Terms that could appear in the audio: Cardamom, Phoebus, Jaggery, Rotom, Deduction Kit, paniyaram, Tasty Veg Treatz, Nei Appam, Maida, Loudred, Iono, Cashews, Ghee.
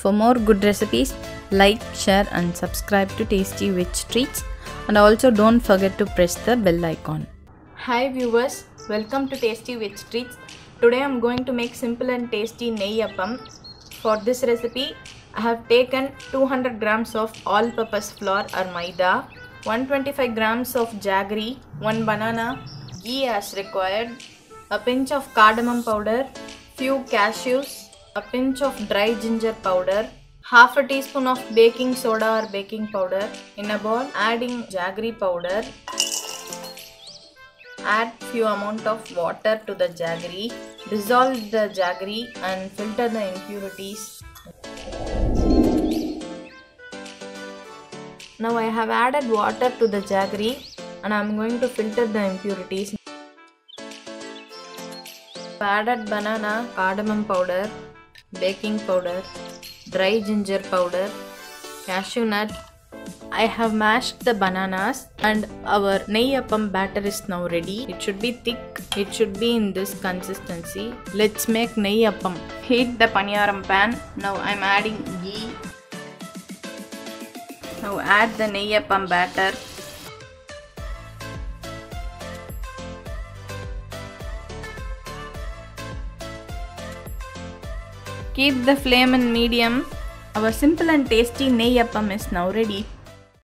For more good recipes, like, share and subscribe to Tasty Veg Treatz, and also don't forget to press the bell icon. Hi viewers, welcome to Tasty Veg Treatz. Today I am going to make simple and tasty Nei Appam. For this recipe, I have taken 200 grams of all-purpose flour or Maida, 125 grams of jaggery, 1 banana, ghee as required, a pinch of cardamom powder, few cashews, a pinch of dry ginger powder, half a teaspoon of baking soda or baking powder. In a bowl, adding jaggery powder. Add few amount of water to the jaggery. Dissolve the jaggery and filter the impurities. Now I have added water to the jaggery and I am going to filter the impurities. Added banana, cardamom powder, baking powder, dry ginger powder, cashew nut. I have mashed the bananas and our Nei Appam batter is now ready. It should be thick. It should be in this consistency. Let's make Nei Appam. Heat the paniyaram pan. Now I am adding ghee. Now add the Nei Appam batter. Keep the flame in medium. Our simple and tasty Nei Appam is now ready.